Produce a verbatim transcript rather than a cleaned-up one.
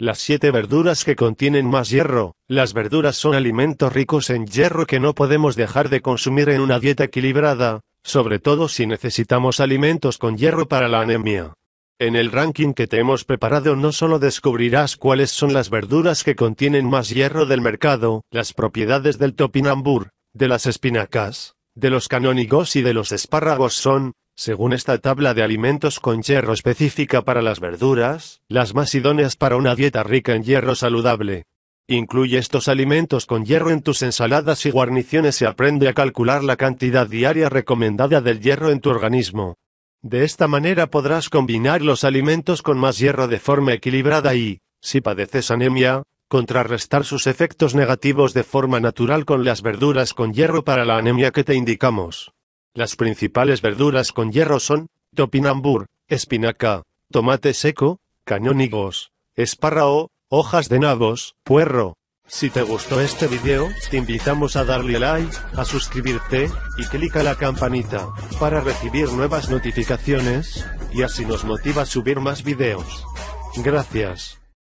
Las siete verduras que contienen más hierro. Las verduras son alimentos ricos en hierro que no podemos dejar de consumir en una dieta equilibrada, sobre todo si necesitamos alimentos con hierro para la anemia. En el ranking que te hemos preparado no solo descubrirás cuáles son las verduras que contienen más hierro del mercado, las propiedades del topinambur, de las espinacas, de los canónigos y de los espárragos son, según esta tabla de alimentos con hierro específica para las verduras, las más idóneas para una dieta rica en hierro saludable. Incluye estos alimentos con hierro en tus ensaladas y guarniciones y aprende a calcular la cantidad diaria recomendada del hierro en tu organismo. De esta manera podrás combinar los alimentos con más hierro de forma equilibrada y, si padeces anemia, contrarrestar sus efectos negativos de forma natural con las verduras con hierro para la anemia que te indicamos. Las principales verduras con hierro son, topinambur, espinaca, tomate seco, canónigos, espárrago, hojas de nabos, puerro. Si te gustó este video, te invitamos a darle like, a suscribirte, y clica la campanita, para recibir nuevas notificaciones, y así nos motiva a subir más videos. Gracias.